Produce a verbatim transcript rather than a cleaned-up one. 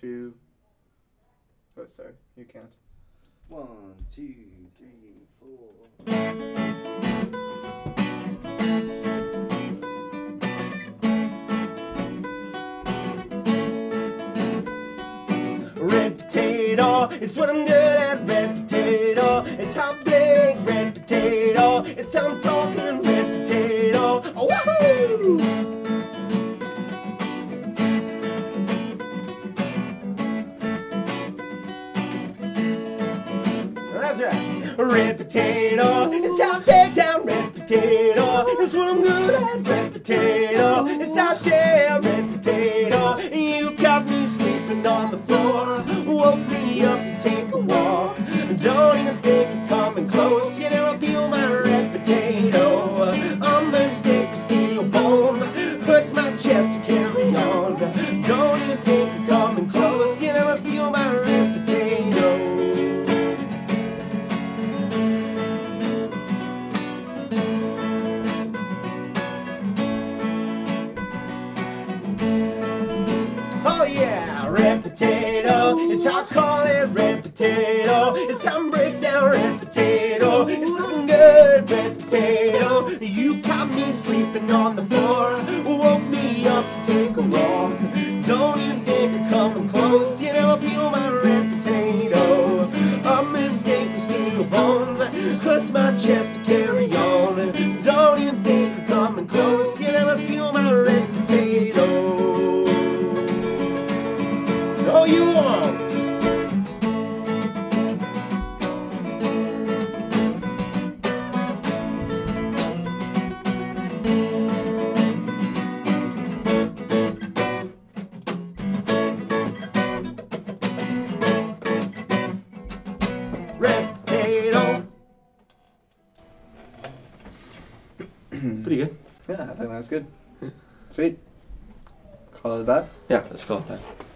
two. Oh, sorry, you count. One, two, three, four. Red potato, it's what I'm good at. Red potato, it's how big. Red potato, it's how I'm talking. Red potato, oh, wahoo! That's right. Red potato, it's how big down. Red potato, it's what I'm good at. Red potato, it's how share. Red potato, you got me sleeping on the floor. Woke me up to take a walk. Don't even think of coming close. You never peel my red potato. On the stick of steel bones. Hurts my chest to carry on. Don't even think of coming close. You never steal my red potato. Oh yeah, red potato. It's how I call it red potato. It's how I break down red potato. It's looking good, red potato. You caught me sleeping on the floor. Woke me up to take a walk. Don't even think of coming close. You never peel my red potato. A mistake with steel bones. Hurts my chest to carry on. Don't even think of coming close. You never steal my red potato. All you want. Red potato. Pretty good. Yeah, I think that was good. Sweet. Call it that? Yeah, let's call it that.